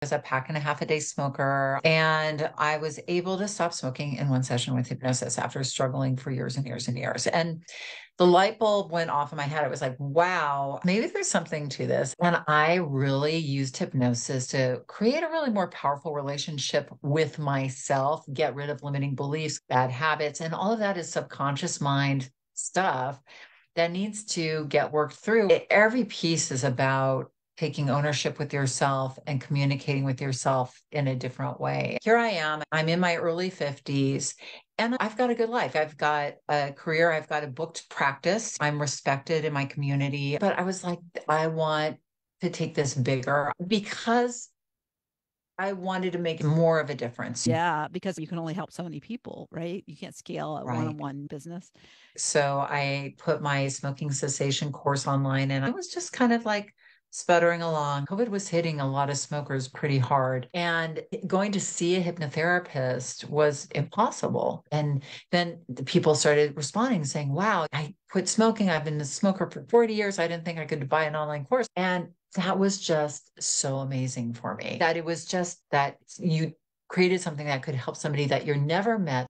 I was a pack and a half a day smoker, and I was able to stop smoking in one session with hypnosis after struggling for years and years and years. And the light bulb went off in my head. It was like, wow, maybe there's something to this. And I really used hypnosis to create a really more powerful relationship with myself, get rid of limiting beliefs, bad habits, and all of that is subconscious mind stuff that needs to get worked through. Every piece is about taking ownership with yourself and communicating with yourself in a different way. Here I am, I'm in my early 50s, and I've got a good life. I've got a career, I've got a booked practice. I'm respected in my community, but I was like, I want to take this bigger because I wanted to make more of a difference. Yeah, because you can only help so many people, right? You can't scale a one-on-one business. So I put my smoking cessation course online, and I was just kind of like, sputtering along. COVID was hitting a lot of smokers pretty hard, and going to see a hypnotherapist was impossible. And then the people started responding saying, wow, I quit smoking. I've been a smoker for 40 years. I didn't think I could buy an online course. And that was just so amazing for me that it was just that you created something that could help somebody that you're never met.